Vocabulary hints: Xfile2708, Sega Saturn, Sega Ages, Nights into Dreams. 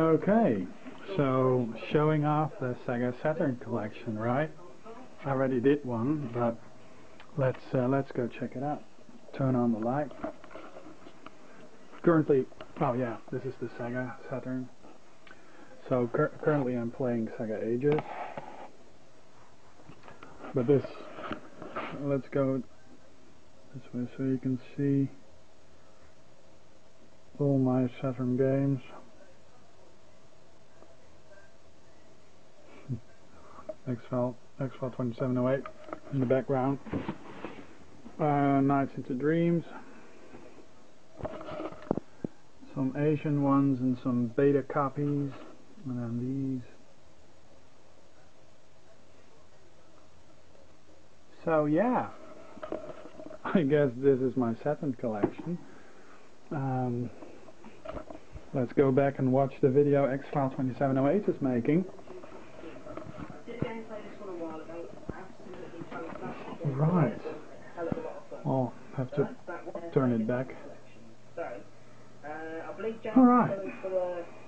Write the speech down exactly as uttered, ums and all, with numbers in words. Okay, so showing off the Sega Saturn collection, right? I already did one, but let's uh, let's go check it out. Turn on the light. Currently, oh yeah, this is the Sega Saturn. So cur currently, I'm playing Sega Ages. But this, let's go this way so you can see all my Saturn games. X-File twenty-seven oh eight in the background. Uh, Nights into Dreams. Some Asian ones and some beta copies. And then these. So yeah, I guess this is my Saturn collection. Um, let's go back and watch the video X-File twenty-seven oh eight is making. Right. I'll have to turn it back. Alright.